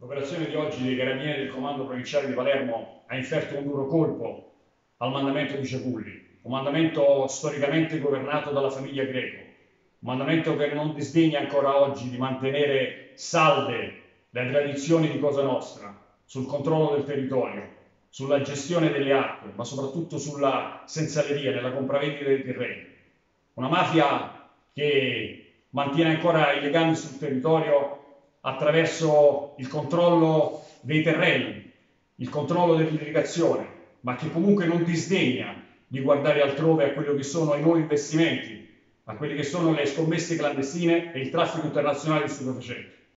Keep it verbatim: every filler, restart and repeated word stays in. L'operazione di oggi dei Carabinieri del Comando Provinciale di Palermo ha inferto un duro colpo al mandamento di Ciaculli, un mandamento storicamente governato dalla famiglia Greco, un mandamento che non disdegna ancora oggi di mantenere salde le tradizioni di Cosa Nostra sul controllo del territorio, sulla gestione delle acque, ma soprattutto sulla senzaleria, nella compravendita dei terreni. Una mafia che mantiene ancora i legami sul territorio attraverso il controllo dei terreni, il controllo dell'irrigazione, ma che comunque non disdegna di guardare altrove a quello che sono i nuovi investimenti, a quelle che sono le scommesse clandestine e il traffico internazionale di stupefacenti.